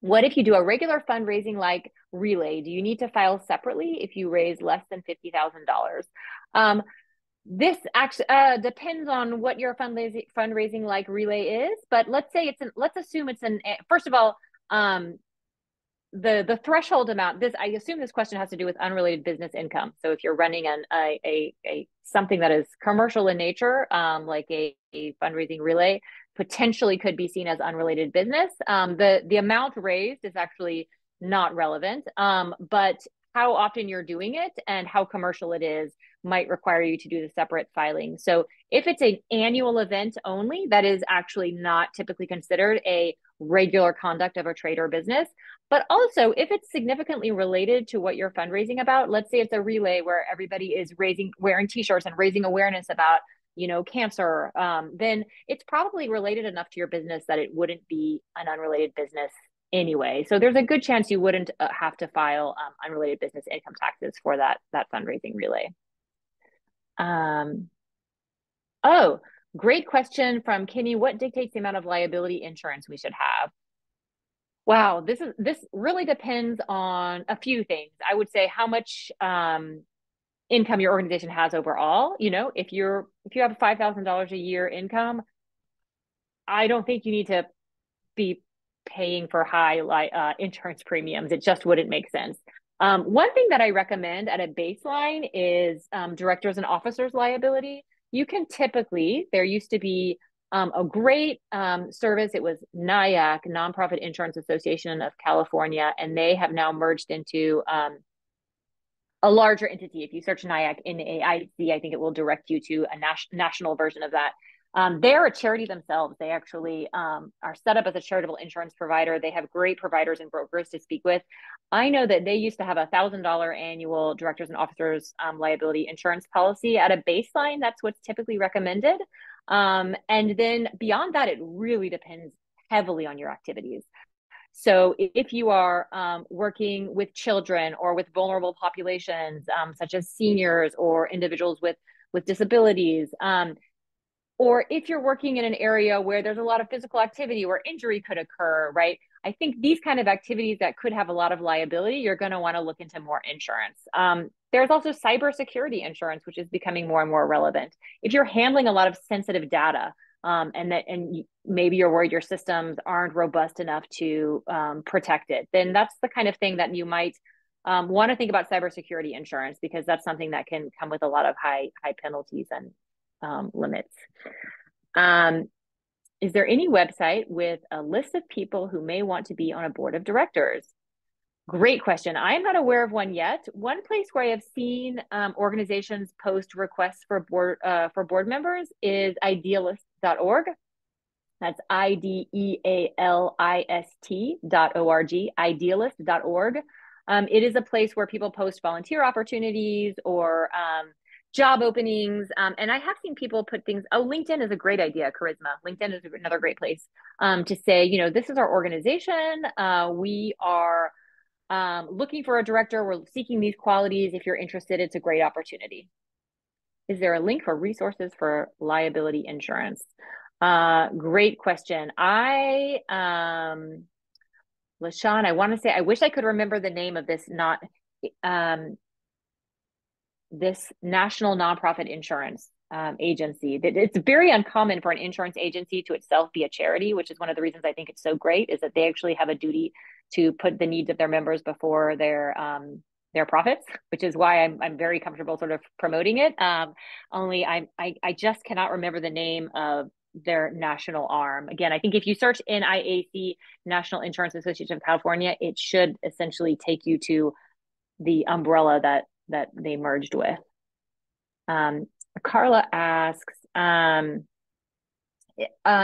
What if you do a regular fundraising like Relay? Do you need to file separately if you raise less than $50,000? This actually depends on what your fundraising like Relay is, but let's assume it's first of all, the threshold amount, I assume this question has to do with unrelated business income. So if you're running something that is commercial in nature, like a fundraising relay, potentially could be seen as unrelated business. The amount raised is actually not relevant, but how often you're doing it and how commercial it is might require you to do the separate filing. So if it's an annual event only, that is actually not typically considered a regular conduct of a trade or business. But also if it's significantly related to what you're fundraising about, let's say it's a relay where everybody is wearing t-shirts and raising awareness about, you know, cancer, then it's probably related enough to your business that it wouldn't be an unrelated business anyway. So there's a good chance you wouldn't have to file unrelated business income taxes for that fundraising relay. Oh, great question from Kinney. What dictates the amount of liability insurance we should have? Wow, this really depends on a few things. I would say how much income your organization has overall. You know, if you have $5,000 a year income, I don't think you need to be paying for high insurance premiums. It just wouldn't make sense. One thing that I recommend at a baseline is directors and officers liability. You can typically, there used to be a great service. It was NIAC, Nonprofit Insurance Association of California, and they have now merged into a larger entity. If you search NIAC, NAIC, I think it will direct you to a national version of that. They're a charity themselves. They actually are set up as a charitable insurance provider. They have great providers and brokers to speak with. I know that they used to have a $1,000 annual directors and officers liability insurance policy at a baseline. That's what's typically recommended. And then beyond that, it really depends heavily on your activities. So if you are working with children or with vulnerable populations, such as seniors or individuals with disabilities, or if you're working in an area where there's a lot of physical activity where injury could occur, right? I think these kind of activities that could have a lot of liability, you're going to want to look into more insurance. There's also cybersecurity insurance, which is becoming more and more relevant. If you're handling a lot of sensitive data, and maybe you're worried your systems aren't robust enough to protect it, then that's the kind of thing that you might want to think about cybersecurity insurance, because that's something that can come with a lot of high penalties and limits. Is there any website with a list of people who may want to be on a board of directors? Great question. I'm not aware of one yet. One place where I have seen organizations post requests for board members is Idealist.org. That's IDEALIST.org, Idealist.org. It is a place where people post volunteer opportunities or job openings. And I have seen people put things, oh, LinkedIn is a great idea, Charisma. LinkedIn is another great place to say, you know, this is our organization. We are looking for a director. We're seeking these qualities. If you're interested, it's a great opportunity. Is there a link for resources for liability insurance? Great question. LaShawn, I want to say, I wish I could remember the name of this, this national nonprofit insurance agency. It's very uncommon for an insurance agency to itself be a charity, which is one of the reasons I think it's so great, is that they actually have a duty to put the needs of their members before their profits, which is why I'm very comfortable sort of promoting it. Only I just cannot remember the name of their national arm. Again, I think if you search NIAC, National Insurance Association of California, it should essentially take you to the umbrella that they merged with. Carla asks,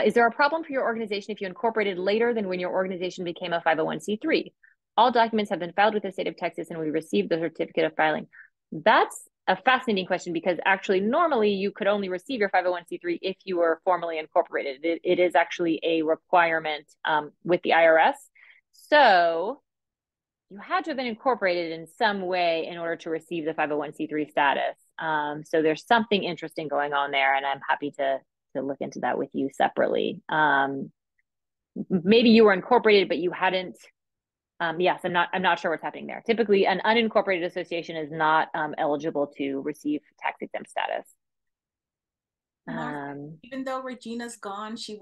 is there a problem for your organization if you incorporated later than when your organization became a 501c3? All documents have been filed with the state of Texas and we received the certificate of filing. That's a fascinating question, because actually normally you could only receive your 501c3 if you were formally incorporated. It is actually a requirement with the IRS. So you had to have been incorporated in some way in order to receive the 501c3 status. So there's something interesting going on there, and I'm happy to look into that with you separately. Maybe you were incorporated, but you hadn't. Yes, I'm not sure what's happening there. Typically, an unincorporated association is not eligible to receive tax-exempt status. Martha, even though Regina's gone, she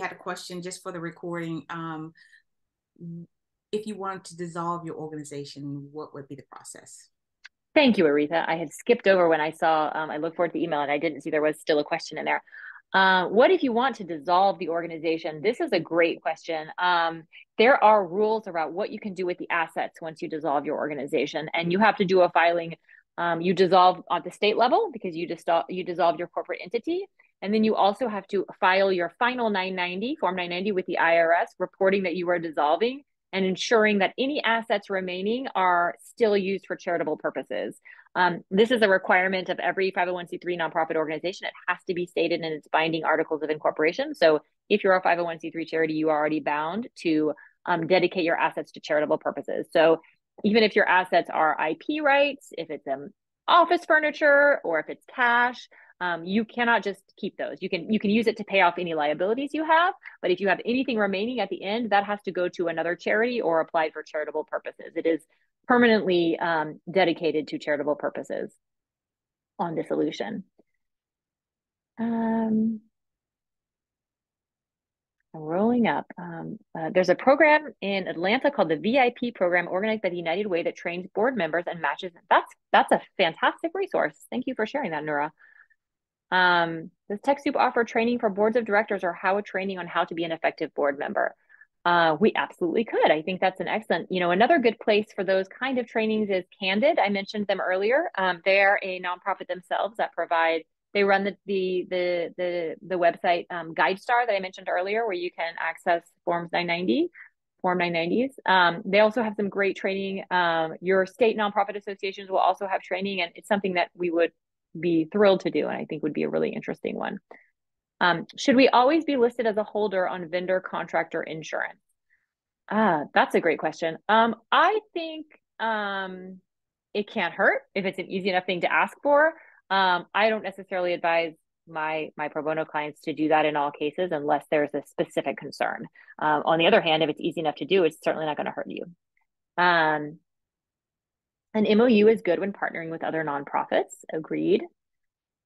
had a question just for the recording. If you wanted to dissolve your organization, what would be the process? Thank you, Aretha. I had skipped over when I saw, I look forward to the email and I didn't see there was still a question in there. What if you want to dissolve the organization? This is a great question. There are rules about what you can do with the assets once you dissolve your organization, and you have to do a filing. You dissolve at the state level because you dissolved your corporate entity. And then you also have to file your final 990, Form 990 with the IRS, reporting that you are dissolving and ensuring that any assets remaining are still used for charitable purposes. This is a requirement of every 501c3 nonprofit organization. It has to be stated in its binding articles of incorporation. So if you're a 501c3 charity, you are already bound to dedicate your assets to charitable purposes. So even if your assets are IP rights, if it's office furniture, or if it's cash, you cannot just keep those. You can use it to pay off any liabilities you have, but if you have anything remaining at the end, that has to go to another charity or applied for charitable purposes. It is permanently dedicated to charitable purposes on dissolution. Rolling up. There's a program in Atlanta called the VIP program, organized by the United Way, that trains board members and matches. That's a fantastic resource. Thank you for sharing that, Nura. Does TechSoup offer training for boards of directors, or a training on how to be an effective board member? We absolutely could. I think that's an excellent, another good place for those kind of trainings is Candid. I mentioned them earlier. They're a nonprofit themselves that provide. They run the website GuideStar that I mentioned earlier, where you can access Form 990s. They also have some great training. Your state nonprofit associations will also have training, and it's something that we would be thrilled to do, and I think would be a really interesting one. Should we always be listed as a holder on vendor contractor insurance? That's a great question. I think it can't hurt if it's an easy enough thing to ask for. I don't necessarily advise my pro bono clients to do that in all cases, unless there's a specific concern. On the other hand, if it's easy enough to do, it's certainly not going to hurt you. An MOU is good when partnering with other nonprofits. Agreed.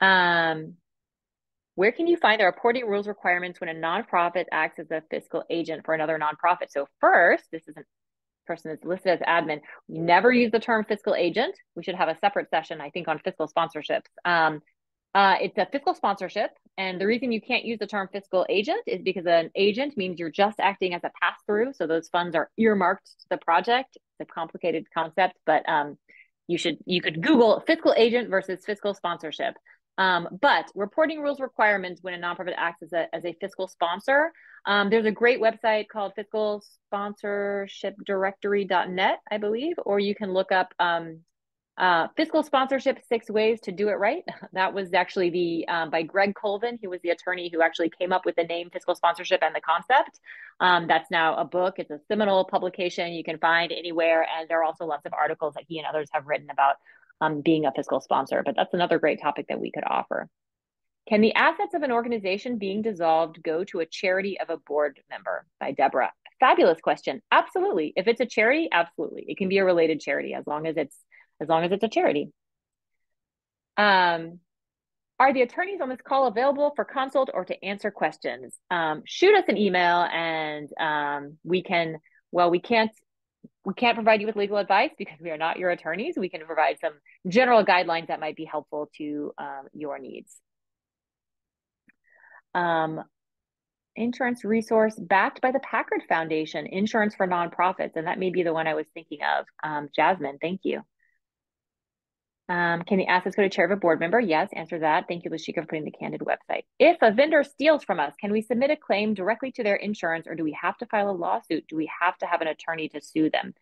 Where can you find the reporting rules requirements when a nonprofit acts as a fiscal agent for another nonprofit? So first, this is a person that's listed as admin. We never use the term fiscal agent. We should have a separate session, I think, on fiscal sponsorships. It's a fiscal sponsorship. And the reason you can't use the term fiscal agent is because an agent means you're just acting as a pass-through. So those funds are earmarked to the project. It's a complicated concept, but you could Google fiscal agent versus fiscal sponsorship. But reporting rules requirements when a nonprofit acts as a fiscal sponsor. There's a great website called Fiscal Sponsorship Directory.net, I believe, or you can look up Fiscal Sponsorship 6 Ways to Do It Right. That was actually by Greg Colvin. He was the attorney who actually came up with the name fiscal sponsorship and the concept. That's now a book. It's a seminal publication you can find anywhere. And there are also lots of articles that he and others have written about being a fiscal sponsor, but that's another great topic that we could offer. Can the assets of an organization being dissolved go to a charity of a board member? By Deborah. Fabulous question. Absolutely. If it's a charity, absolutely. It can be a related charity as long as it's a charity. Are the attorneys on this call available for consult or to answer questions? Shoot us an email, and we can't provide you with legal advice because we are not your attorneys. We can provide some general guidelines that might be helpful to your needs. Insurance resource backed by the Packard Foundation, insurance for nonprofits. And that may be the one I was thinking of. Jasmine, thank you. Can the assets go to chair of a board member? Yes, answer that. Thank you, Lashika, for putting the Candid website. If a vendor steals from us, can we submit a claim directly to their insurance, or do we have to file a lawsuit? Do we have to have an attorney to sue them?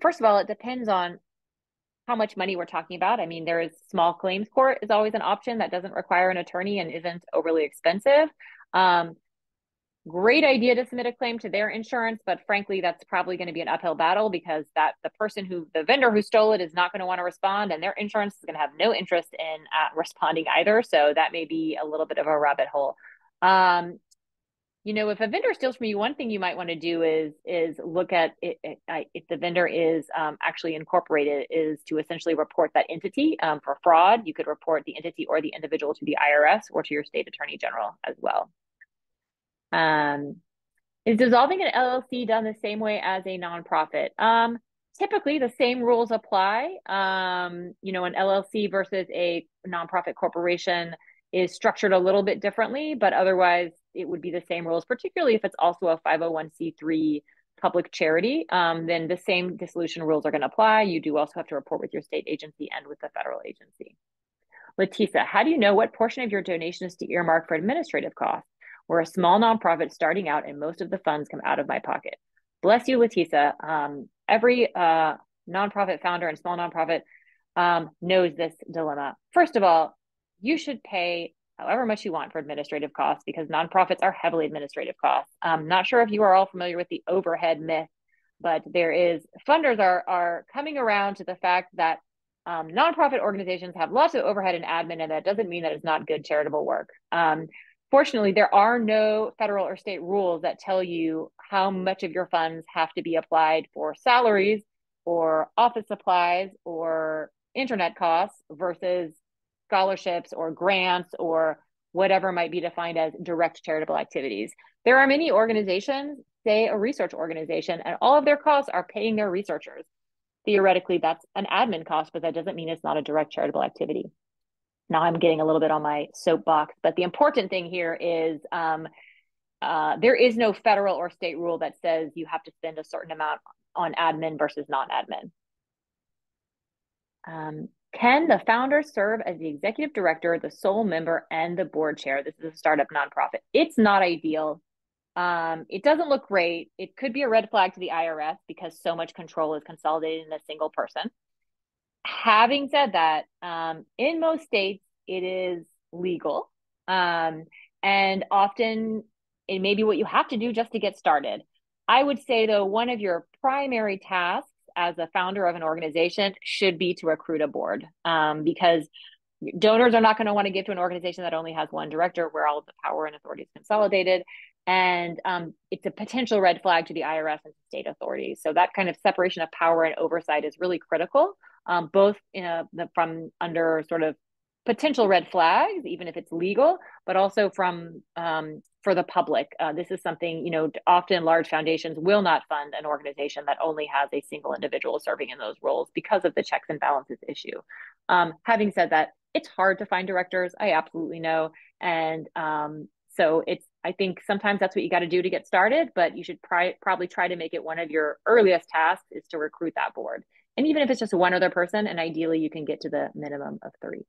First of all, it depends on how much money we're talking about. I mean, there is small claims court is always an option that doesn't require an attorney and isn't overly expensive. Great idea to submit a claim to their insurance, but frankly, that's probably going to be an uphill battle because the vendor who stole it is not going to want to respond, and their insurance is going to have no interest in responding either. So that may be a little bit of a rabbit hole. If a vendor steals from you, one thing you might want to do is look at if the vendor is actually incorporated, is to essentially report that entity for fraud. You could report the entity or the individual to the IRS or to your state attorney general as well. Is dissolving an LLC done the same way as a nonprofit? Typically the same rules apply. An LLC versus a nonprofit corporation is structured a little bit differently, but otherwise it would be the same rules, particularly if it's also a 501c3 public charity, then the same dissolution rules are going to apply. You do also have to report with your state agency and with the federal agency. Letisa, how do you know what portion of your donation is to earmark for administrative costs? We're a small nonprofit starting out and most of the funds come out of my pocket. Bless you, Letisa. Every nonprofit founder and small nonprofit knows this dilemma. First of all, you should pay however much you want for administrative costs because nonprofits are heavily administrative costs. I'm not sure if you are all familiar with the overhead myth, but there is, funders are coming around to the fact that nonprofit organizations have lots of overhead and admin, and that doesn't mean that it's not good charitable work. Fortunately, there are no federal or state rules that tell you how much of your funds have to be applied for salaries or office supplies or internet costs versus scholarships or grants or whatever might be defined as direct charitable activities. There are many organizations, say a research organization, and all of their costs are paying their researchers. Theoretically, that's an admin cost, but that doesn't mean it's not a direct charitable activity. Now I'm getting a little bit on my soapbox, but the important thing here is there is no federal or state rule that says you have to spend a certain amount on admin versus non-admin. Can the founder serve as the executive director, the sole member, and the board chair? This is a startup nonprofit. It's not ideal. It doesn't look great. It could be a red flag to the IRS because so much control is consolidated in a single person. Having said that, in most states, it is legal. And often it may be what you have to do just to get started. I would say, though, one of your primary tasks as a founder of an organization should be to recruit a board because donors are not going to want to give to an organization that only has one director where all of the power and authority is consolidated. And it's a potential red flag to the IRS and state authorities. So that kind of separation of power and oversight is really critical, both in from under sort of potential red flags, even if it's legal, but also from for the public. This is something, you know, often large foundations will not fund an organization that only has a single individual serving in those roles because of the checks and balances issue. Having said that, it's hard to find directors. I absolutely know. And so it's, I think sometimes that's what you got to do to get started, but you should probably try to make it one of your earliest tasks is to recruit that board. And even if it's just one other person, and ideally you can get to the minimum of 3.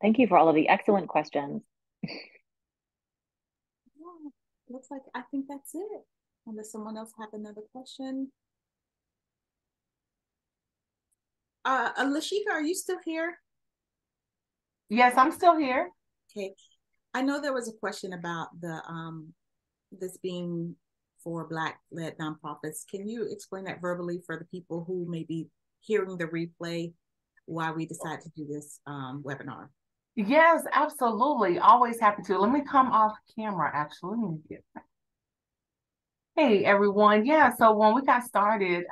Thank you for all of the excellent questions. Yeah, looks like I think that's it. Unless someone else have another question. Lashika, are you still here? Yes, I'm still here. Okay. I know there was a question about the this being for Black-led nonprofits. Can you explain that verbally for the people who may be hearing the replay why we decided to do this webinar? Yes, absolutely. Always happy to. Let me come off camera, actually. Let me get back. Hey, everyone. Yeah, so when we got started,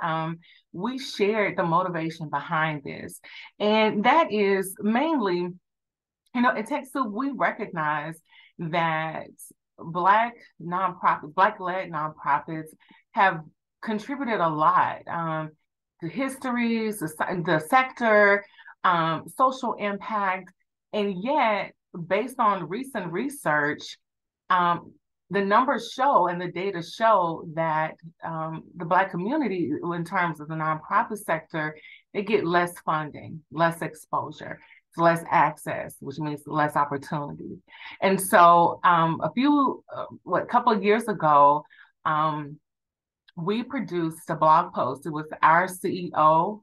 we shared the motivation behind this. And that is mainly, you know, at TechSoup, we recognize that Black nonprofits, Black-led nonprofits have contributed a lot to histories, the sector, social impact. And yet, based on recent research, the numbers show and the data show that the Black community, in terms of the nonprofit sector, they get less funding, less exposure, less access, which means less opportunity. And so a couple of years ago, we produced a blog post. It was our CEO,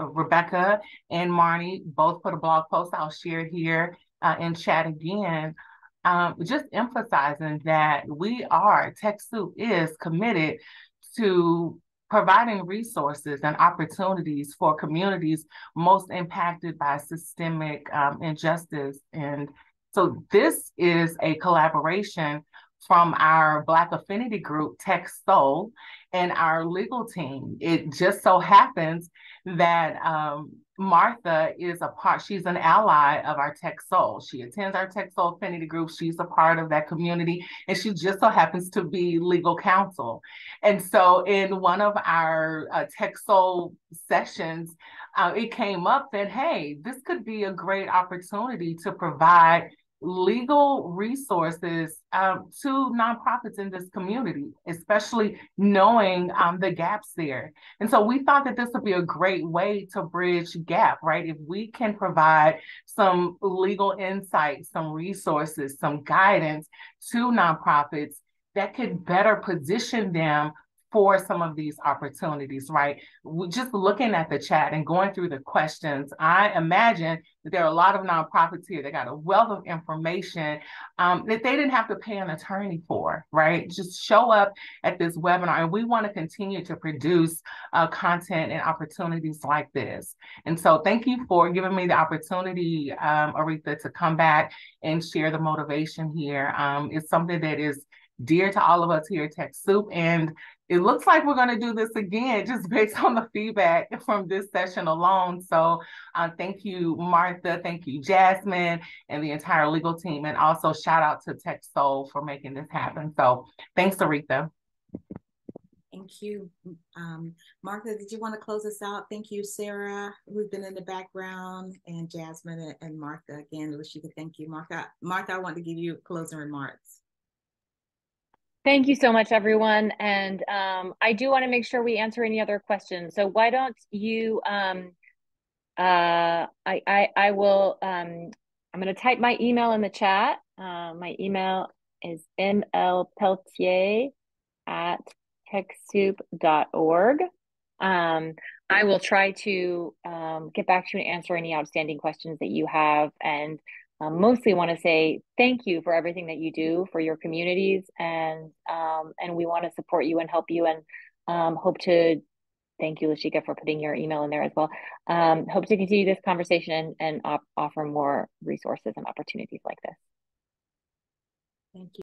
Rebecca and Marnie, both put a blog post. I'll share it here in chat again. Just emphasizing that we are, TechSoup is committed to providing resources and opportunities for communities most impacted by systemic injustice. And so this is a collaboration from our Black affinity group, Tech Soul, and our legal team. It just so happens that Martha is a part, she's an ally of our Tech Soul. She attends our Tech Soul affinity group. She's a part of that community, and she just so happens to be legal counsel. And so in one of our Tech Soul sessions, it came up that, hey, this could be a great opportunity to provide legal resources to nonprofits in this community, especially knowing the gaps there. And so we thought that this would be a great way to bridge gap, right? If we can provide some legal insight, some resources, some guidance to nonprofits, that could better position them for some of these opportunities, right? We're just looking at the chat and going through the questions, I imagine that there are a lot of nonprofits here that got a wealth of information that they didn't have to pay an attorney for, right? Just show up at this webinar, and we want to continue to produce content and opportunities like this. And so thank you for giving me the opportunity, Aretha, to come back and share the motivation here. It's something that is dear to all of us here at TechSoup, and it looks like we're going to do this again just based on the feedback from this session alone. So thank you, Martha. Thank you, Jasmine, and the entire legal team. And also shout out to TechSoul for making this happen. So thanks, Aretha. Thank you. Martha, did you want to close us out? Thank you, Sarah, who's been in the background, and Jasmine and Martha. Again, Lashika, thank you. Martha, I want to give you closing remarks. Thank you so much, everyone. And I do want to make sure we answer any other questions. So why don't you, I will, I'm going to type my email in the chat. My email is mlpeltier@techsoup.org. I will try to get back to you and answer any outstanding questions that you have. And mostly want to say thank you for everything that you do for your communities, and we want to support you and help you, and hope to, thank you, Lashika, for putting your email in there as well. Hope to continue this conversation and offer more resources and opportunities like this. Thank you.